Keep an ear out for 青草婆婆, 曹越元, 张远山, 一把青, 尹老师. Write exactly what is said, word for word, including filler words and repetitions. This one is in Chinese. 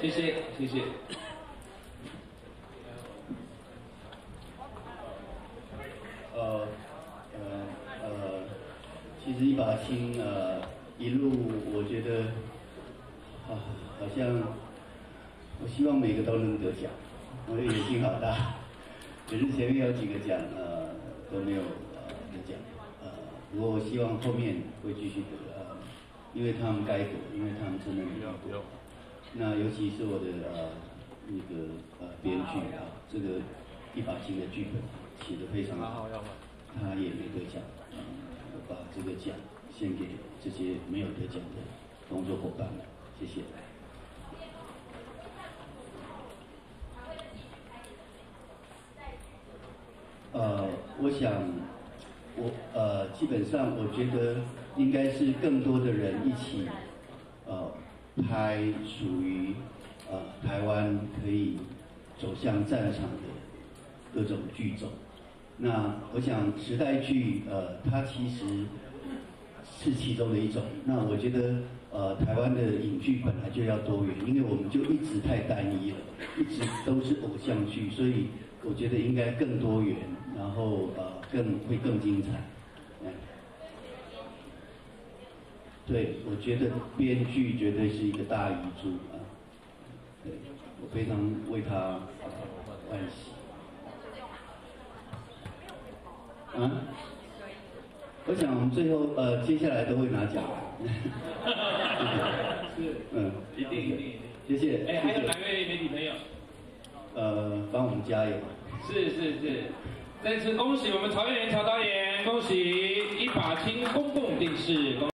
谢谢，谢谢。呃呃呃，其实一把青呃一路，我觉得啊，好像我希望每个都能得奖，我的野心好大，只是前面有几个奖呃都没有呃得奖，呃，不过我希望后面会继续得。 因为他们该得，因为他们真的没有得。那尤其是我的呃那个呃编剧啊，这个一把青的剧本写得非常好，他也没得奖。我把这个奖献给这些没有得奖的工作伙伴们，谢谢。呃，我想我呃基本上我觉得。 应该是更多的人一起，呃，拍属于呃台湾可以走向战场的各种剧种。那我想时代剧，呃，它其实是其中的一种。那我觉得，呃，台湾的影剧本来就要多元，因为我们就一直太单一了，一直都是偶像剧，所以我觉得应该更多元，然后呃更会更精彩。 对，我觉得编剧绝对是一个大遗珠啊！对，我非常为他惋惜。啊？我想我们最后呃，接下来都会拿奖。是，嗯，一定一定一定。谢谢。哎，还有哪位媒体朋友？呃，帮我们加油。是是是，再次恭喜我们曹越元曹导演，恭喜一把青公共电视。